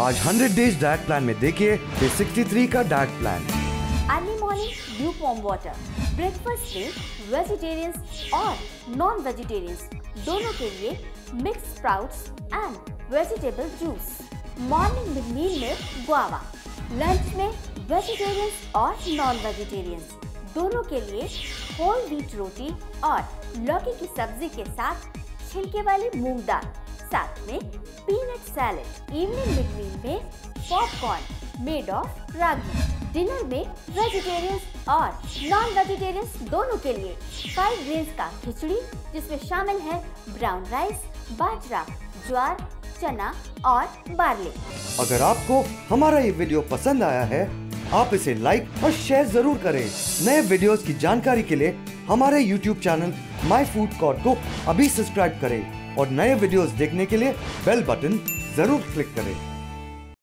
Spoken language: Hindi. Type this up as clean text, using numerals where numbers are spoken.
आज 100 days डाइट प्लान में देखिए 63 का diet plan. Early morning dew palm water, breakfast में वेजिटेरियंस और नॉन वेजिटेरियंस दोनों के लिए mix sprouts and vegetable juice. Morning meal में गुआवा, लंच में वेजिटेरियंस और नॉन वेजिटेरियंस दोनों के लिए होल व्हीट रोटी और लौकी की सब्जी के साथ छिलके वाली मूंग दाल, साथ में peanut salad. Evening mid meal में popcorn made of ragi. Dinner में वेजिटेरियंस और नॉन वेजिटेरियंस दोनों के लिए 5 ग्रेन्स का खिचड़ी, जिसमें शामिल है ब्राउन राइस, बाजरा, ज्वार, चना और बार्ली। अगर आपको हमारा ये वीडियो पसंद आया है, आप इसे लाइक और शेयर जरूर करें। नए वीडियोस की जानकारी के लिए हमारे YouTube channel my food court को अभी सब्सक्राइब करें और नए वीडियोस देखने के लिए बेल बटन जरूर क्लिक करें।